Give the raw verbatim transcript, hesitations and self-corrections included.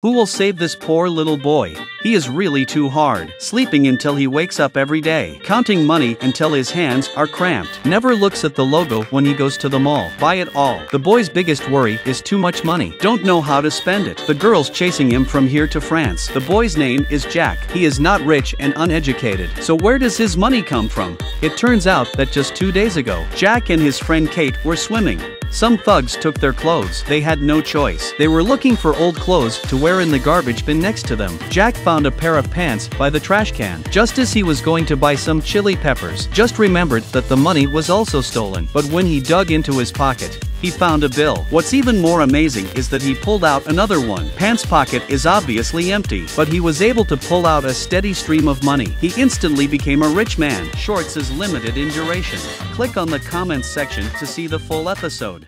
Who will save this poor little boy? He is really too hard, sleeping until he wakes up every day, counting money until his hands are cramped, never looks at the logo when he goes to the mall, buy it all. The boy's biggest worry is too much money, don't know how to spend it. The girl's chasing him from here to France. The boy's name is Jack. He is not rich and uneducated, so where does his money come from? It turns out that just two days ago, Jack and his friend Kate were swimming. Some thugs took their clothes. They had no choice. They were looking for old clothes to wear in the garbage bin next to them. Jack found a pair of pants by the trash can. Just as he was going to buy some chili peppers, just remembered that the money was also stolen. But when he dug into his pocket, he found a bill. What's even more amazing is that he pulled out another one. Pants pocket is obviously empty, but he was able to pull out a steady stream of money. He instantly became a rich man. Shorts is limited in duration. Click on the comments section to see the full episode.